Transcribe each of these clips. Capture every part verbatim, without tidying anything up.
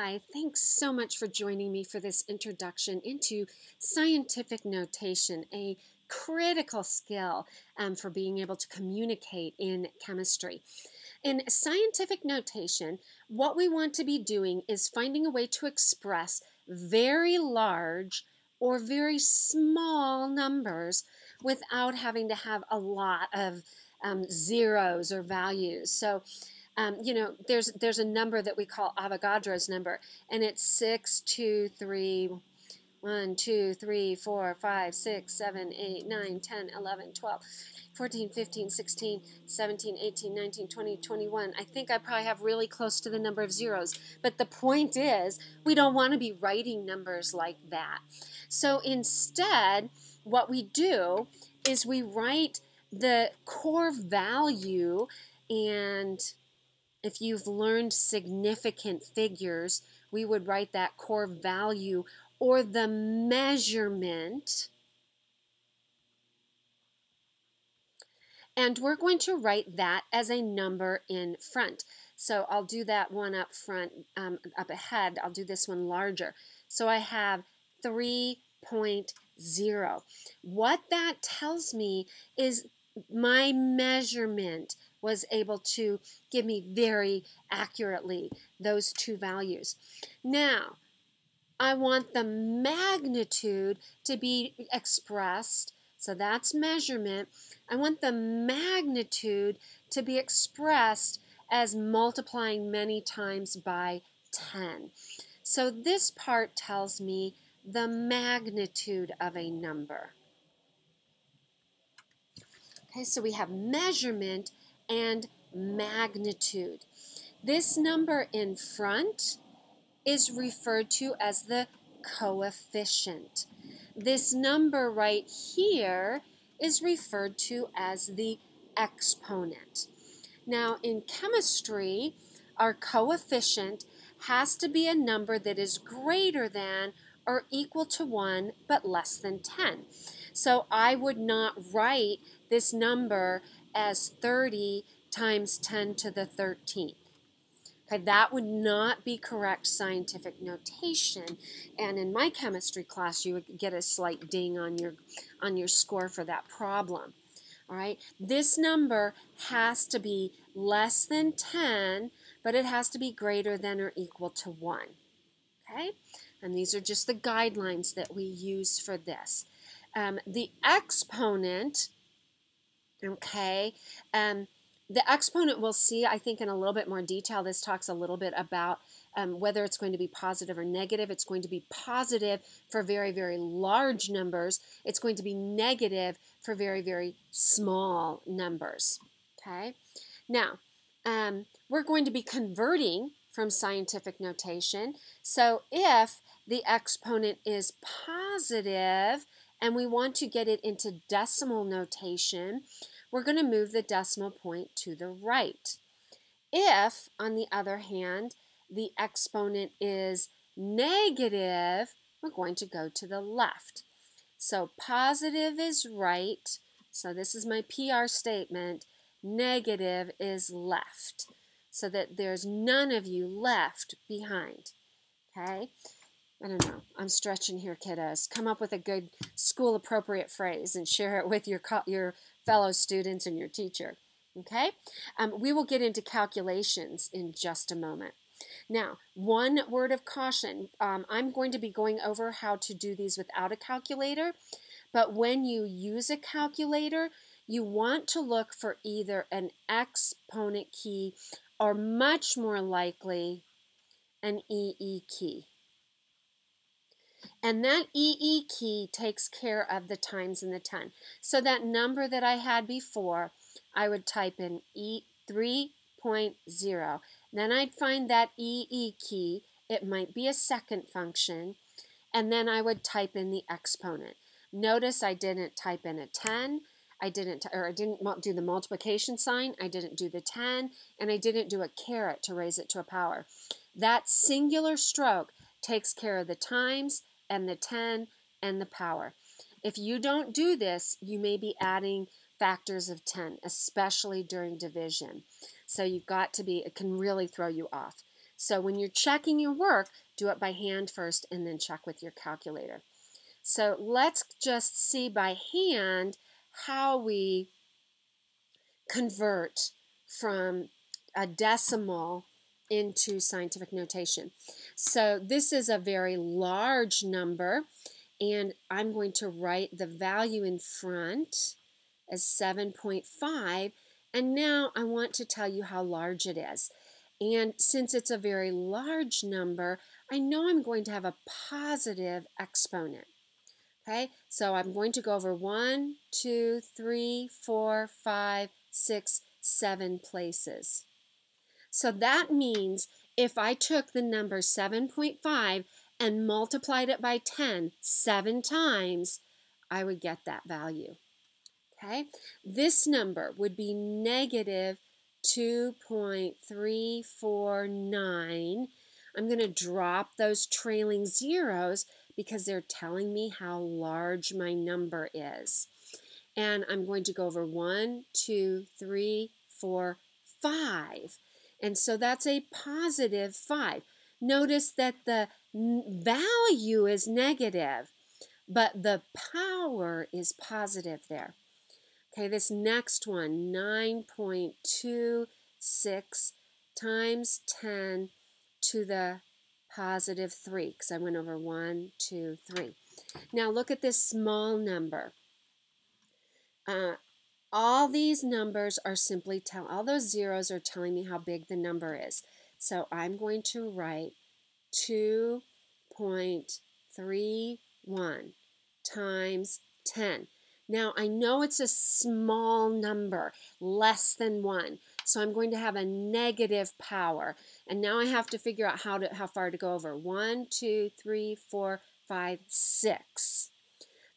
Hi, thanks so much for joining me for this introduction into scientific notation, a critical skill um, for being able to communicate in chemistry. In scientific notation, what we want to be doing is finding a way to express very large or very small numbers without having to have a lot of um, zeros or values. So Um, you know, there's there's a number that we call Avogadro's number, and it's six, two, three, one, two, three, four, five, six, seven, eight, nine, ten, eleven, twelve, fourteen, fifteen, sixteen, seventeen, eighteen, nineteen, twenty, twenty-one. I think I probably have really close to the number of zeros, but the point is we don't want to be writing numbers like that. So instead, what we do is we write the core value, and if you've learned significant figures, we would write that core value or the measurement. And we're going to write that as a number in front. So I'll do that one up front, um, up ahead. I'll do this one larger. So I have three point zero. What that tells me is my measurement was able to give me very accurately those two values. Now, I want the magnitude to be expressed, so that's measurement. I want the magnitude to be expressed as multiplying many times by ten. So this part tells me the magnitude of a number. Okay, so we have measurement and magnitude. This number in front is referred to as the coefficient. This number right here is referred to as the exponent. Now, in chemistry, our coefficient has to be a number that is greater than or equal to one but less than ten. So I would not write this number as thirty times ten to the thirteenth. Okay, that would not be correct scientific notation, and in my chemistry class you would get a slight ding on your on your score for that problem. All right, this number has to be less than ten, but it has to be greater than or equal to one. Okay, and these are just the guidelines that we use for this. Um, the exponent, okay, um, the exponent we'll see, I think, in a little bit more detail. This talks a little bit about um, whether it's going to be positive or negative. It's going to be positive for very, very large numbers. It's going to be negative for very, very small numbers, okay? Now, um, we're going to be converting from scientific notation. So if the exponent is positive, and we want to get it into decimal notation, we're going to move the decimal point to the right. If, on the other hand, the exponent is negative, we're going to go to the left. So positive is right, so this is my P R statement, negative is left, so that there's none of you left behind, okay? I don't know. I'm stretching here, kiddos. Come up with a good school-appropriate phrase and share it with your co your fellow students and your teacher. Okay? Um, we will get into calculations in just a moment. Now, one word of caution. Um, I'm going to be going over how to do these without a calculator, but when you use a calculator, you want to look for either an exponent key or, much more likely, an E E key. And that E E key takes care of the times and the ten. So that number that I had before, I would type in E three point zero. Then I'd find that E E key. It might be a second function. And then I would type in the exponent. Notice I didn't type in a ten. I didn't, or I didn't do the multiplication sign. I didn't do the ten. And I didn't do a caret to raise it to a power. That singular stroke takes care of the times and the ten and the power. If you don't do this, you may be adding factors of ten, especially during division. So you've got to be, it can really throw you off. So when you're checking your work, do it by hand first and then check with your calculator. So let's just see by hand how we convert from a decimal into scientific notation. So this is a very large number, and I'm going to write the value in front as seven point five, and now I want to tell you how large it is. And since it's a very large number, I know I'm going to have a positive exponent. Okay, so I'm going to go over one, two, three, four, five, six, seven places. So that means if I took the number seven point five and multiplied it by ten seven times, I would get that value. Okay, this number would be negative two point three four nine. I'm going to drop those trailing zeros because they're telling me how large my number is. And I'm going to go over one, two, three, four, five. And so that's a positive five. Notice that the value is negative, but the power is positive there. Okay, this next one, nine point two six times ten to the positive three, because I went over one, two, three. Now look at this small number. Uh, all these numbers are simply tell, all those zeros are telling me how big the number is. So I'm going to write two point three one times ten. Now I know it's a small number, less than one, so I'm going to have a negative power. And now I have to figure out how to how far to go over. One, two, three, four, five, six.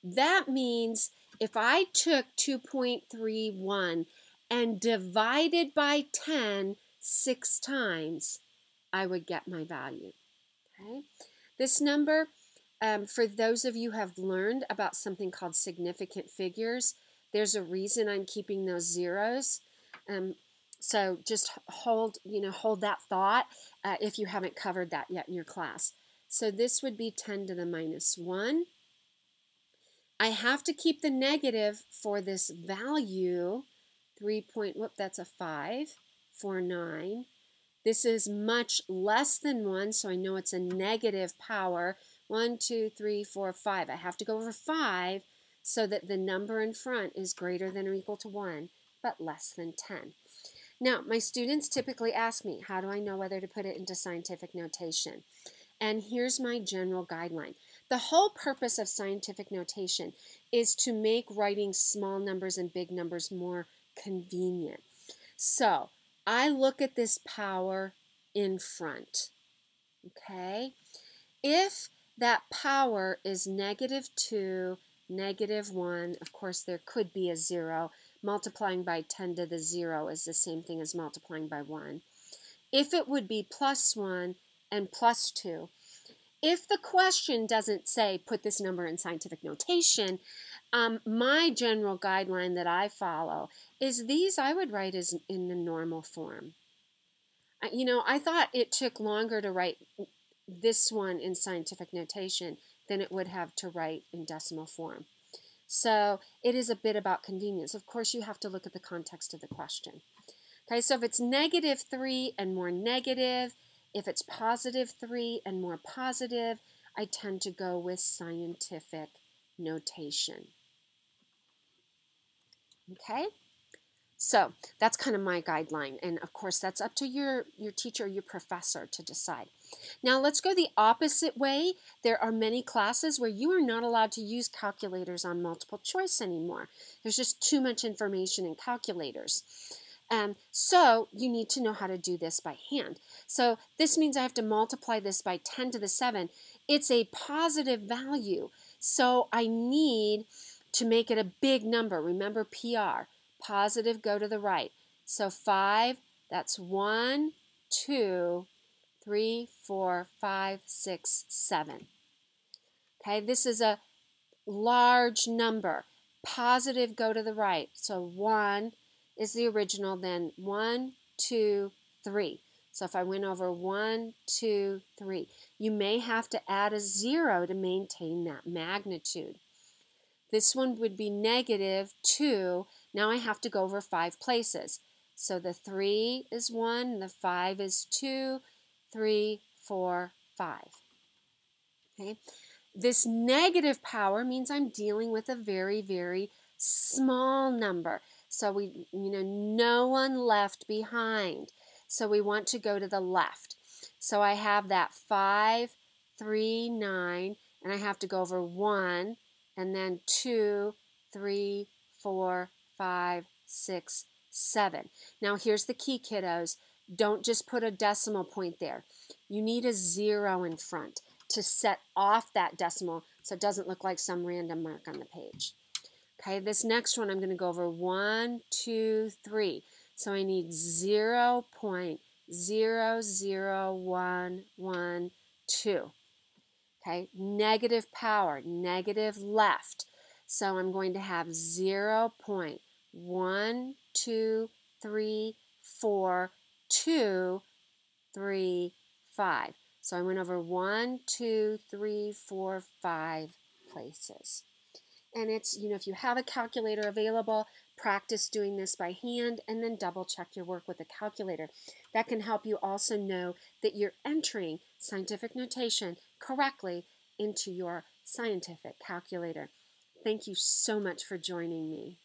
That means if I took two point three one and divided by ten six times, I would get my value. Okay, this number. Um, for those of you who have learned about something called significant figures, there's a reason I'm keeping those zeros. Um, so just hold, you know, hold that thought uh, if you haven't covered that yet in your class. So this would be ten to the minus one. I have to keep the negative for this value. Three point, whoop, that's a five, four, nine. This is much less than one, so I know it's a negative power. One, two, three, four, five. I have to go over five so that the number in front is greater than or equal to one, but less than ten. Now, my students typically ask me, how do I know whether to put it into scientific notation? And here's my general guideline. The whole purpose of scientific notation is to make writing small numbers and big numbers more convenient. So, I look at this power in front. Okay? If that power is negative two, negative one. Of course, there could be a zero. Multiplying by ten to the zero is the same thing as multiplying by one. If it would be plus one and plus two. If the question doesn't say, put this number in scientific notation, um, my general guideline that I follow is these I would write as in the normal form. You know, I thought it took longer to write this one in scientific notation than it would have to write in decimal form. So it is a bit about convenience. Of course, you have to look at the context of the question. Okay, so if it's negative three and more negative, if it's positive three and more positive, I tend to go with scientific notation. Okay? So that's kind of my guideline, and of course that's up to your, your teacher or your professor to decide. Now let's go the opposite way. There are many classes where you are not allowed to use calculators on multiple choice anymore. There's just too much information in calculators. Um, so you need to know how to do this by hand. So this means I have to multiply this by ten to the seven. It's a positive value, so I need to make it a big number. Remember P R. Positive go to the right. So five, that's one, two, three, four, five, six, seven. Okay, this is a large number. Positive go to the right. So one is the original, then one, two, three. So if I went over one, two, three, you may have to add a zero to maintain that magnitude. This one would be negative two. Now I have to go over five places. So the three is one, the five is two, three, four, five. Okay. This negative power means I'm dealing with a very, very small number. So we, you know, no one left behind. So we want to go to the left. So I have that five, three, nine, and I have to go over one, and then two, three, four, five, six, seven. Now here's the key, kiddos. Don't just put a decimal point there. You need a zero in front to set off that decimal so it doesn't look like some random mark on the page. Okay, this next one I'm going to go over one, two, three. So I need zero point zero zero one one two. Okay, negative power, negative left. So I'm going to have zero point one two three four two three five. So I went over one, two, three, four, five places. And it's, you know, if you have a calculator available, practice doing this by hand and then double check your work with a calculator. That can help you also know that you're entering scientific notation correctly into your scientific calculator. Thank you so much for joining me.